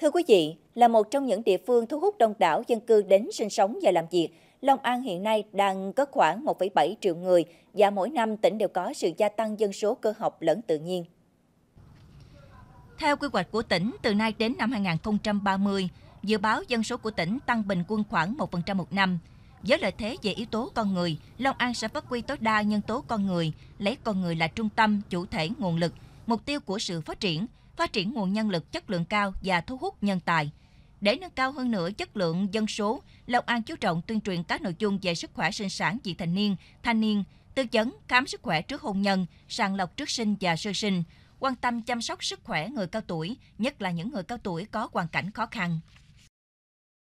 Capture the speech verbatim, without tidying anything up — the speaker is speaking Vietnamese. Thưa quý vị, là một trong những địa phương thu hút đông đảo dân cư đến sinh sống và làm việc, Long An hiện nay đang có khoảng một phẩy bảy triệu người và mỗi năm tỉnh đều có sự gia tăng dân số cơ học lẫn tự nhiên. Theo quy hoạch của tỉnh, từ nay đến năm hai nghìn không trăm ba mươi, dự báo dân số của tỉnh tăng bình quân khoảng một phần trăm một năm. Với lợi thế về yếu tố con người, Long An sẽ phát huy tối đa nhân tố con người, lấy con người là trung tâm, chủ thể nguồn lực, mục tiêu của sự phát triển, phát triển nguồn nhân lực chất lượng cao và thu hút nhân tài. Để nâng cao hơn nữa chất lượng dân số, Long An chú trọng tuyên truyền các nội dung về sức khỏe sinh sản vị thành niên, thanh niên, tư vấn khám sức khỏe trước hôn nhân, sàng lọc trước sinh và sơ sinh, quan tâm chăm sóc sức khỏe người cao tuổi, nhất là những người cao tuổi có hoàn cảnh khó khăn.